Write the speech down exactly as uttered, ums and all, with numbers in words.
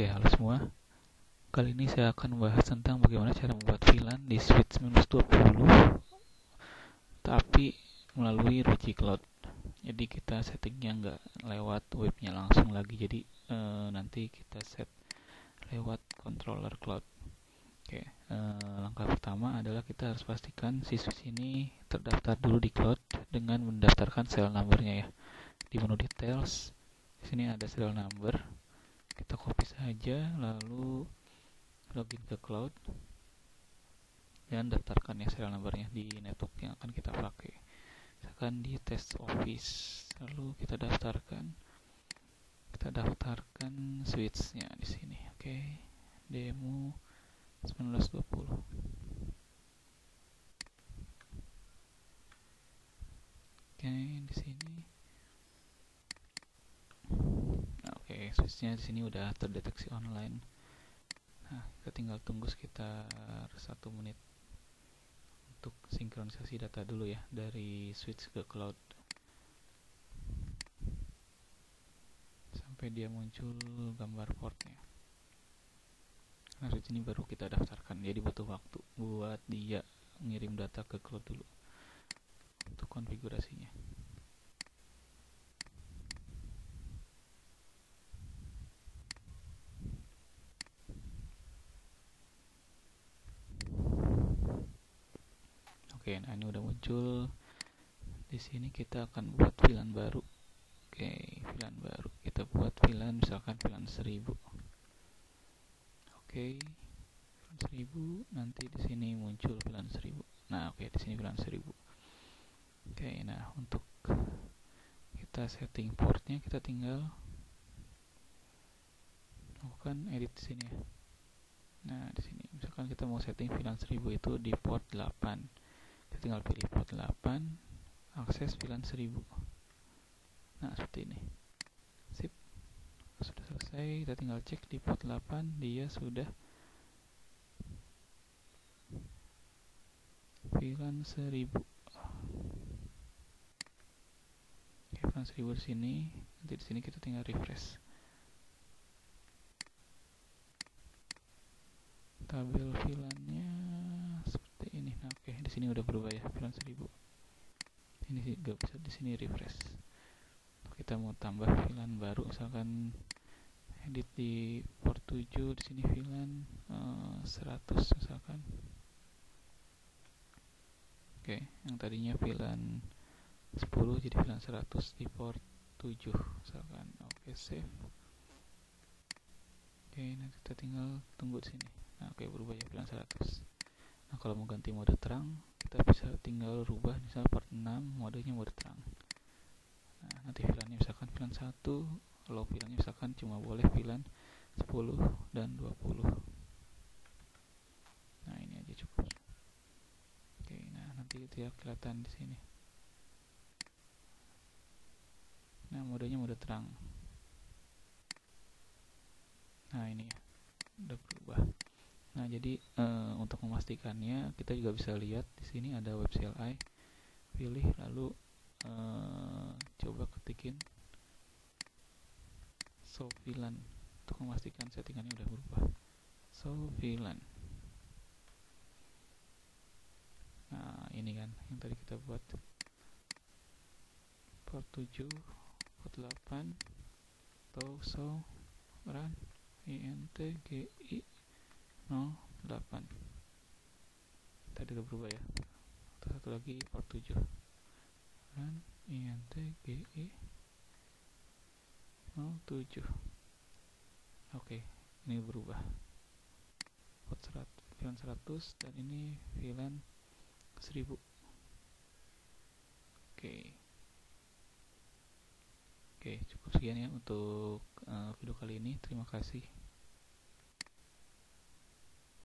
Oke, halo semua. Kali ini saya akan membahas tentang bagaimana cara membuat V LAN di switch minus dua puluh tapi melalui Ruijie Cloud. Jadi kita settingnya nggak lewat webnya langsung lagi, jadi e, nanti kita set lewat controller cloud. Oke, e, langkah pertama adalah kita harus pastikan si switch ini terdaftar dulu di cloud dengan mendaftarkan serial numbernya ya. Di menu details di sini ada serial number, kita copy saja lalu login ke cloud dan daftarkan ya serial numbernya di network yang akan kita pakai. Misalkan di test office, lalu kita daftarkan kita daftarkan switchnya di sini. Oke, okay. Demo seribu sembilan ratus dua puluh. Oke, okay, di sini switchnya di sini udah terdeteksi online. Nah, kita tinggal tunggu sekitar satu menit untuk sinkronisasi data dulu ya dari switch ke cloud sampai dia muncul gambar portnya. Nah, switch ini baru kita daftarkan, jadi butuh waktu buat dia ngirim data ke cloud dulu untuk konfigurasinya. Oke, nah ini udah muncul. Di sini kita akan buat V LAN baru. Oke, V LAN baru. Kita buat V LAN, misalkan V LAN seribu. Oke, V LAN seribu. Nanti di sini muncul V LAN seribu. Nah, oke, di sini V LAN seribu. Oke, nah untuk kita setting portnya, kita tinggal lakukan edit di sini. Nah, di sini misalkan kita mau setting V LAN seribu itu di port delapan. Kita tinggal pilih port delapan, akses V LAN seribu. Nah, seperti ini. Sip. Sudah selesai, kita tinggal cek di port delapan, dia sudah V LAN seribu. Oke, V LAN seribu di sini. Nanti di sini kita tinggal refresh. Tabel V LAN-nya seperti ini. Nah, oke, di sini udah berubah ya, V LAN seribu. Ini nggak bisa di sini refresh. Kita mau tambah V LAN baru, misalkan edit di port tujuh, di sini V LAN uh, seratus misalkan. Oke, yang tadinya V LAN sepuluh jadi V LAN seratus di port tujuh misalkan. Oke, save. Oke, nah kita tinggal tunggu di sini. Nah, oke, berubah ya V LAN seratus. Nah, kalau mau ganti mode terang, kita bisa tinggal rubah misalnya port enam, modenya mode terang. Nah, nanti V LAN-nya misalkan V LAN satu, kalau V LAN-nya misalkan cuma boleh V LAN sepuluh dan dua puluh. Nah, ini aja cukup. Oke, nah nanti dia kelihatan di sini. Nah, modenya mode terang. Nah, ini ya, udah berubah. Nah, jadi e, untuk memastikannya kita juga bisa lihat di sini ada web C L I. Pilih lalu e, coba ketikin so V LAN untuk memastikan settingannya udah berubah. So V LAN. Nah, ini kan yang tadi kita buat port tujuh, port delapan, atau so run intgi nol delapan. Tadi udah berubah ya. Terus satu lagi port tujuh. Run intgi nol tujuh. Oke, ini berubah. Port seratus, V LAN seratus dan ini V LAN seribu. Oke. Oke, cukup sekian ya untuk uh, video kali ini. Terima kasih.